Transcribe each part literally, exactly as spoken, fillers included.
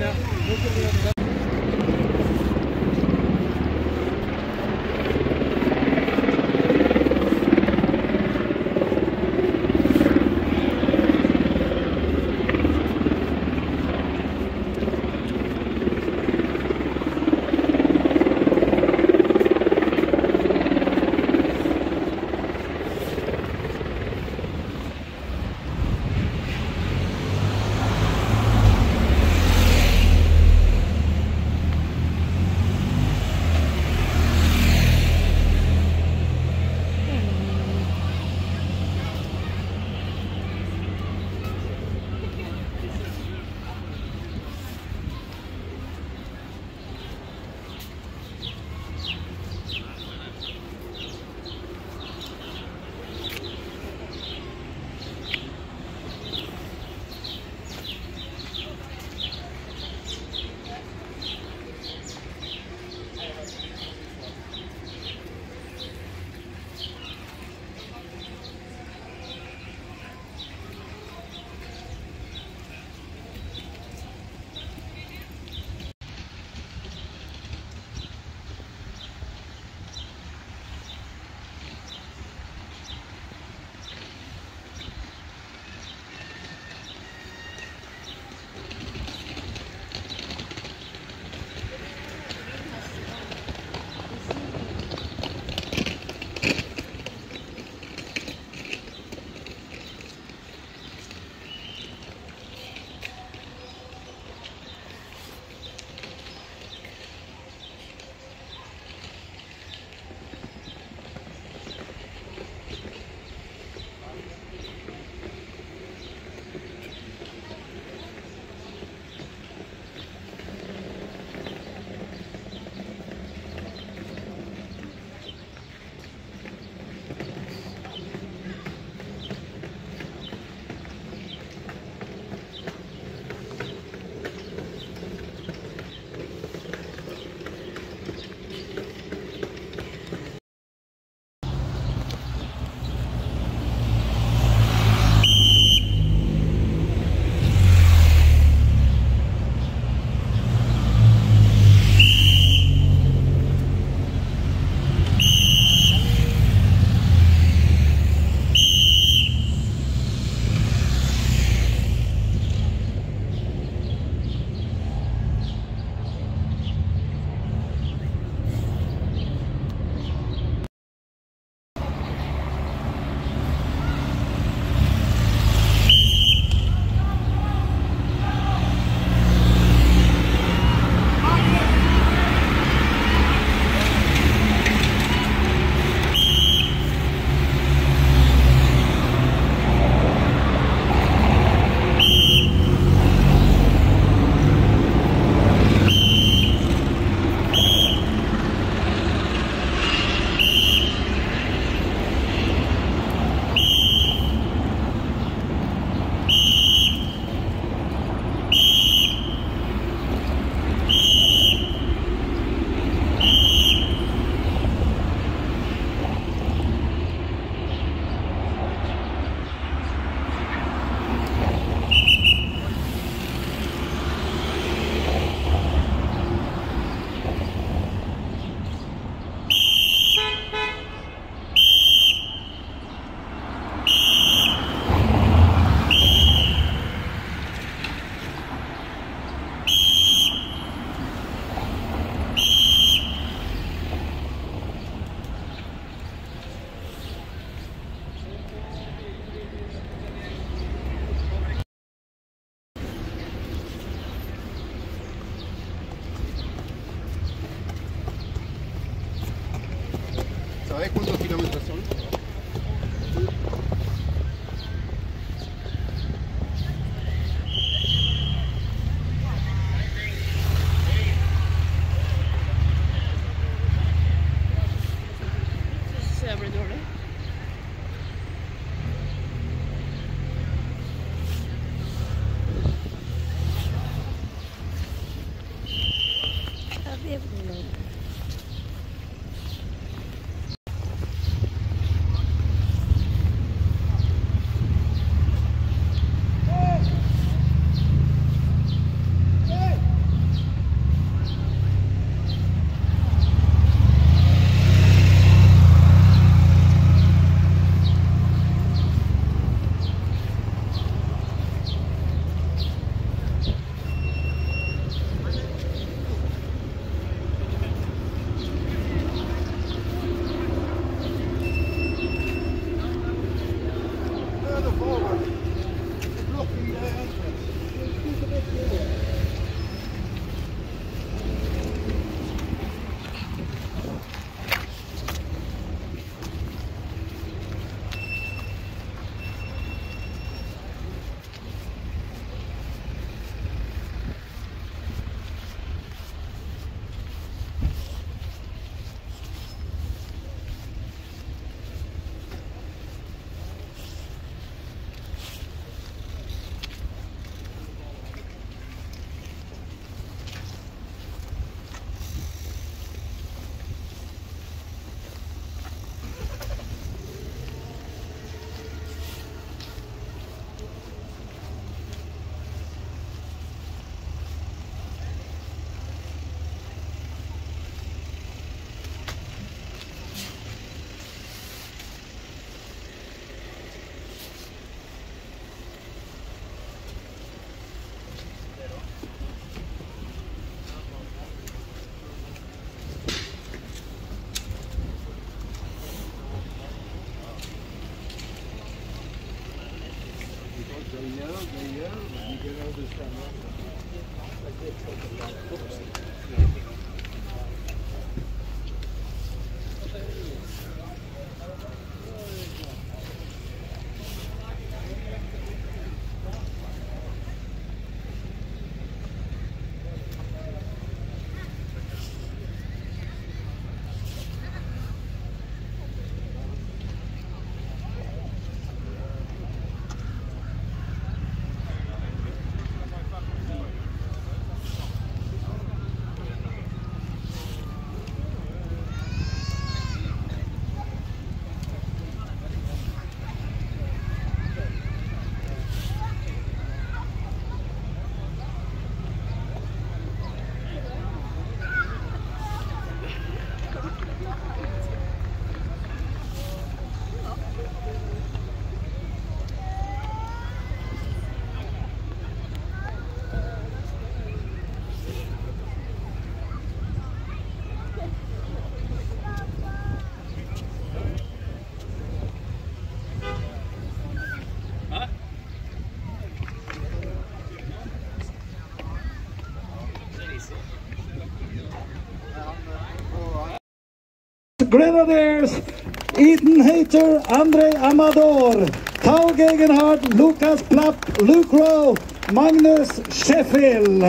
Hey! Grenadiers, Eden Hater, Andre Amador, Tao Gegenhardt, Lucas Plapp, Lucro, Magnus Sheffield.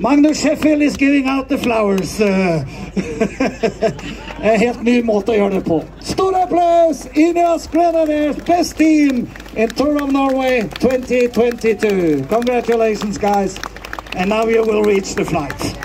Magnus Sheffield is giving out the flowers. En helt ny måte å gjøre det på. Stor applaus, Ineos Grenadiers, best team in Tour of Norway twenty twenty-two. Congratulations, guys. And now you will reach the flight.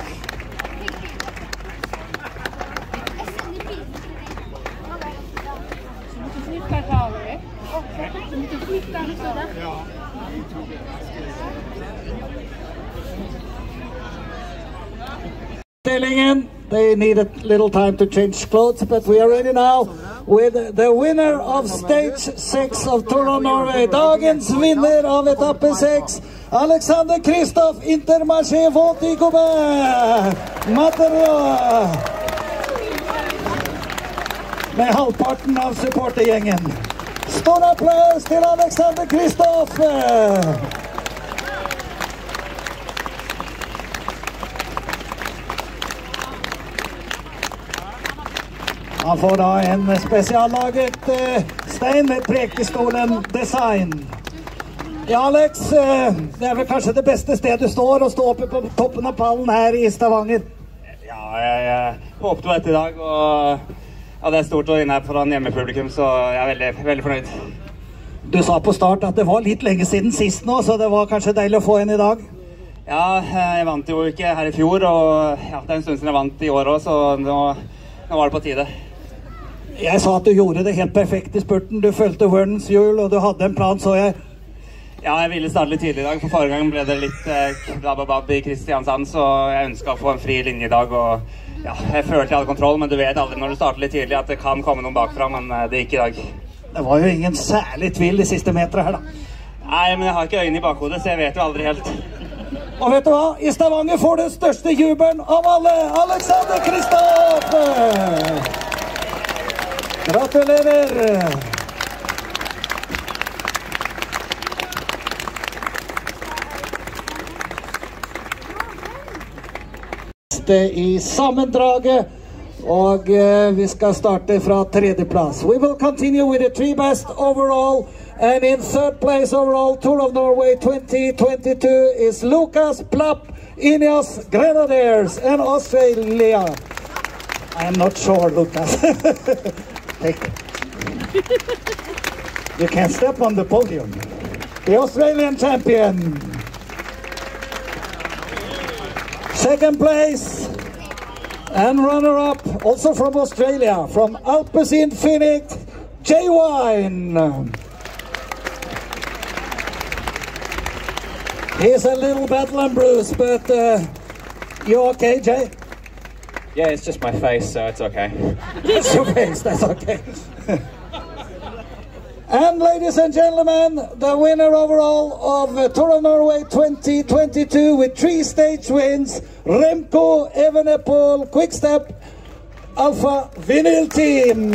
They need a little time to change clothes, but we are ready now with the winner of stage six of Tour of Norway. Dagens vinner av etappe seks, Alexander Kristoff, Intermarché Vårt-Gobert, Materoa, med halvparten av supportergjengen. Stor applaus til Alexander Kristoff! Han får da en spesiallaget uh, stein med prekestolen design. Ja, Alex, uh, det er vel kanskje det beste stedet du står, å stå oppe på toppen av pallen her i Stavanger. Ja, jeg, jeg håpet jo etter i dag, og ja, det er stort å inne her foran hjemmepublikum, så jeg er veldig, veldig fornøyd. Du sa på start at det var litt lenge siden sist nå, så det var kanskje deilig å få en i dag. Ja, jeg vant jo ikke her i fjor, og ja, det er en stund siden jeg vant i år også, så nå, nå var det på tide. Jeg sa at du gjorde det helt perfekt i spurten. Du følte verdens hjul, og du hadde en plan, så jeg. Ja, jeg ville starte litt tidlig i dag. For forrige gang ble det litt eh, blablabab i Kristiansand, så jeg ønsket å få en fri linje i dag. Og, ja, jeg følte jeg hadde kontroll, men du vet aldri når du starter litt tidlig at det kan komme noen bakfra, men eh, det gikk i dag. Det var jo ingen særlig tvil de siste meter her, da. Nei, men jeg har ikke øynene i bakhodet, så jeg vet jo aldri helt. Og vet du hva? I Stavanger får du den største jubelen av alle, Alexander Kristoff! Gratulerer! I sammendraget, og uh, vi skal starte fra tredjeplass. We will continue with the three best overall, and in third place overall Tour of Norway twenty twenty-two is Lucas Plapp, Ineos Grenadiers and Australia. I am not sure, Lucas. Take it. You can step on the podium. The Australian champion. Second place and runner-up, also from Australia, from Alpecin-Fenix, Jay Wine. He's a little battle and bruise, but uh, you okay, Jay? Yeah, it's just my face, so it's okay. It's your face, that's okay. And ladies and gentlemen, the winner overall of Tour of Norway twenty twenty-two with three stage wins, Remco Evenepoel Quick-Step Alpha Vinyl Team.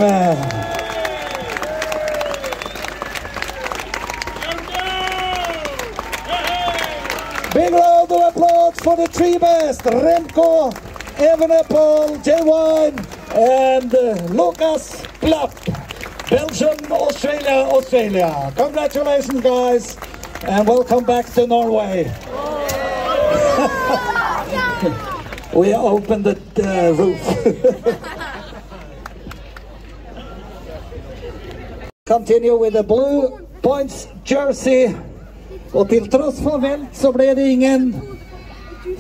Big round of applause for the three best, Remco Evenepoel, Jay Wine and uh, Lucas Plapp. Belgium, Australia, Australia. Congratulations, guys, and welcome back to Norway. We opened the uh, roof. Continue with the blue points jersey. Og til tross for velt så ble det ingen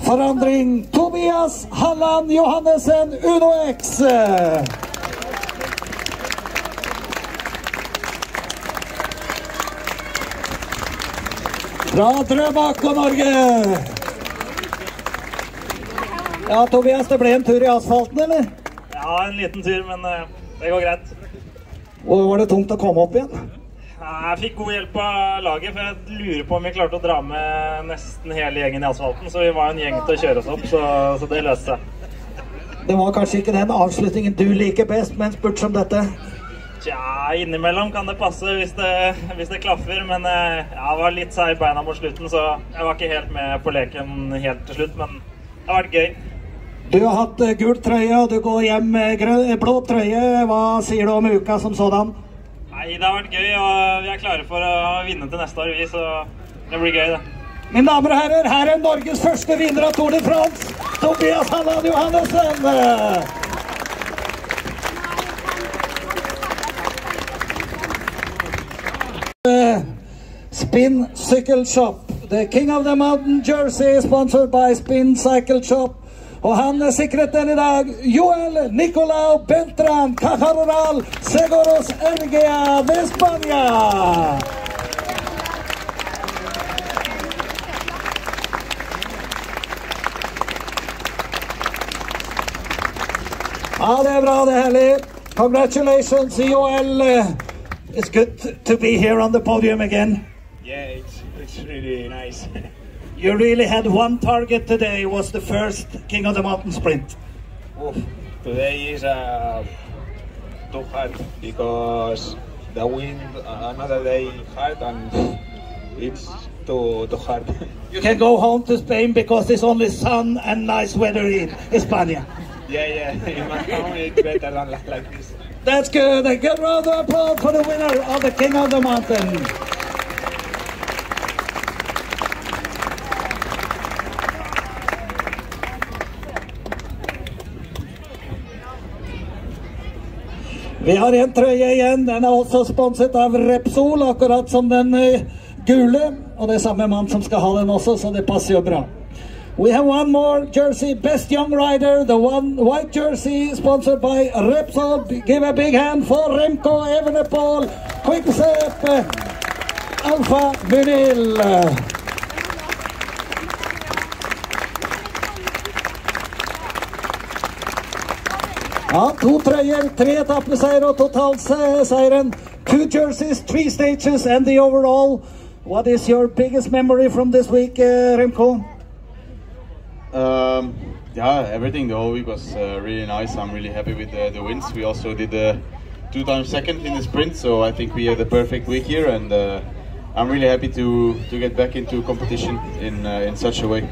forandring. Tobias Halland-Johannesen, Uno X. Fra Drøbak og Norge! Ja, Tobias, det ble en tur i asfalten, eller? Ja, en liten tur, men uh, det går greit. Og var det tungt å komme opp igjen? Ja, jeg fikk god hjelp av laget, for jeg lurer på om vi klarte å dra med nesten hele gjengen i asfalten, så vi var en gjeng til å kjøre oss opp, så, så det løste seg. Det var kanskje ikke den avslutningen du liker best, men spurt som dette? Ja, innimellom kan det passe hvis det, hvis det klaffer, men jeg ja, var litt seig i beina mot slutten, så jeg var ikke helt med på leken helt til slutt, men det har vært gøy. Du har hatt gul trøye, og du går hjem med blå trøye. Hva sier du om uka som sådan? Nei, det har vært gøy, og vi er klare for å vinne til neste år, vi, så det blir gøy, det. Mine damer og herrer, her er Norges første vinner av Tour de France, Tobias Halland-Johannesen! Spin Cycle Shop, the king of the mountain jersey, sponsored by Spin Cycle Shop. Og han er sikret den i dag, Joel Nicolau Bentran, Caja Rural-Seguros R G A ved Spania. Ja, det er bra, det er herlig. Congratulations, Joel. It's good to be here on the podium again. Yeah, it's, it's really nice. You really had one target today, was the first King of the Mountain sprint. Oof, today is uh, too hard because the wind, uh, another day hard and it's too, too hard. You can go home to Spain because there's only sun and nice weather in España. Yeah, yeah, in my home it's better than like this. That's good, a good round of applause for the winner of the King of the Mountain. Vi har en trøye igjen, den er også sponset av Repsol, akkurat som den gule, og det er samme mann som skal ha den også, så det passer jo bra. We have one more jersey, best young rider, the one white jersey, sponsored by Repsol. Give a big hand for Remco Evenepoel, Quick-Step Alpha Vinyl. Ja, to trøyer, tre etappeseier og totalseieren. Two jerseys, three stages and the overall. What is your biggest memory from this week, uh, Remco? Um, yeah, everything. The whole week was uh, really nice. I'm really happy with uh, the wins. We also did uh, two times second in the sprint, so I think we had the perfect week here. And uh, I'm really happy to to get back into competition in uh, in such a way.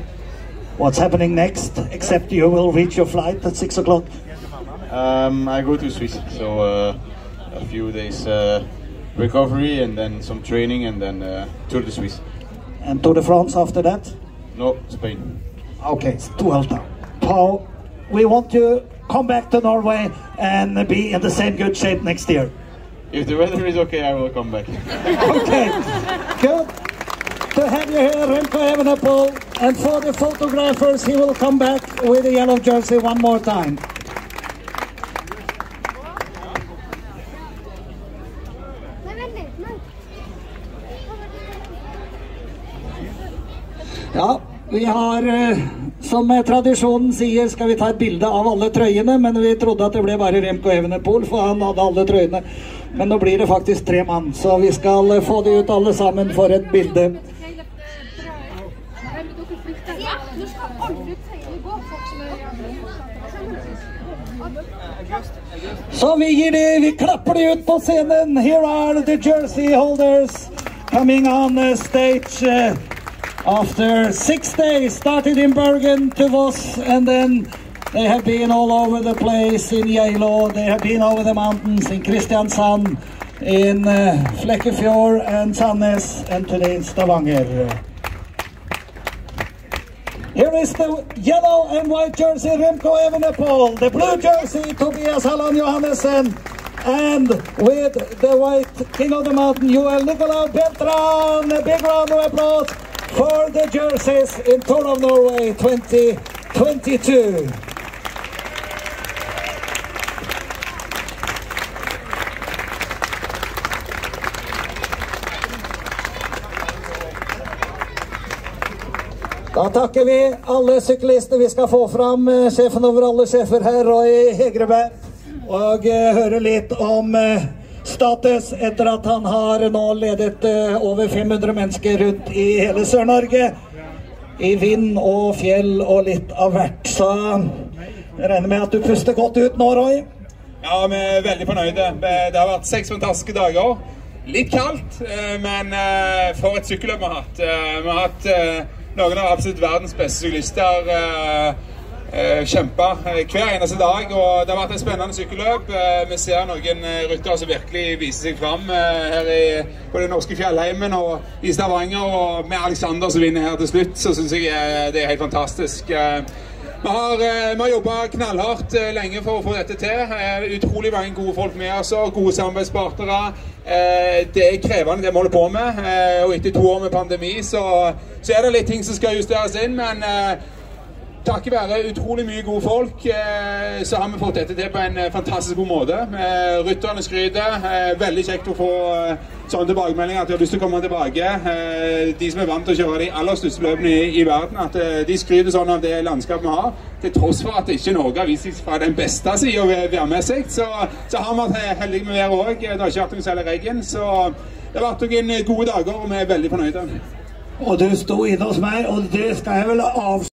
What's happening next? Except you will reach your flight at six o'clock. Um, I go to Swiss, so uh, a few days uh, recovery and then some training and then uh, Tour de Swiss. And Tour de France after that? No, Spain. Okay, it's too hard now. Paul, we want to come back to Norway and be in the same good shape next year. If the weather is okay, I will come back. Okay, good to have you here, Remco Evenepoel. And for the photographers, he will come back with the yellow jersey one more time. Ja, vi har, som tradisjonen sier, skal vi ta et bilde av alle trøyene, men vi trodde at det ble bare Remco Evenepoel, for han hadde alle trøyene. Men nå blir det faktisk tre mann, så vi skal få de ut alle sammen for et bilde. Så vi gir de, vi klapper de ut på scenen. Here are the jersey holders coming on stage after six days. Started in Bergen to Voss, and then they have been all over the place in Geilo. They have been over the mountains in Kristiansand, in uh, Flekkefjord and Sandnes, and today in Stavanger. Here is the yellow and white jersey, Remco Evenepoel, the blue jersey, Tobias Halland-Johannesen, and with the white king of the mountain, Joel Nicolau Bentran. A big round of applause for the jerseys in Tour of Norway twenty twenty-two. Da takker vi alle syklistene vi skal få fram, sjefen over alle sjefer her, Roy Hegreberg, og høre litt om status etter at han har nå ledet over fem hundre mennesker rundt i hele Sør-Norge, i vind og fjell og litt av hvert. Så jeg regner med at du puster godt ut nå, Roy. Ja, vi er veldig fornøyde. Det har vært seks fantastiske dager. Litt kaldt, men for et sykkelløp vi har hatt. Vi har hatt noen av absolutt verdens beste syklister uh, uh, kjemper uh, hver eneste dag, og det har vært et spennende sykkelløp. Uh, vi ser noen rytter som virkelig viser seg fram uh, her i, på den norske fjellheimen og i Stavanger, og med Alexander som vinner her til slutt, så synes jeg uh, det er helt fantastisk. Uh, vi, har, uh, vi har jobbet knallhardt uh, lenge for å få dette til. Uh, utrolig mange gode folk med oss, gode samarbeidspartere. Det er krevende det vi holder på med, og etter to år med pandemi så, så er det litt ting som skal justeres inn, men eh, takket være utrolig mye gode folk eh, så har vi fått dette til på en fantastisk god måte. Eh, rytterne skryter, eh, veldig kjekt å få eh, sånne tilbakemeldinger at de har lyst til å komme tilbake. Eh, de som er vant til å kjøre de aller største løpene i, i verden, at eh, de skryter sånn av det landskapet vi har, til tross for at ikke Norge har vist seg fra den beste siden værmessig, så, så har vi vært heldige med været også. Det har ikke vært noen særlig regn, så det har vært noen gode dager, og vi er veldig fornøyde. Og du sto inne hos meg, og det skal jeg vel avsløre.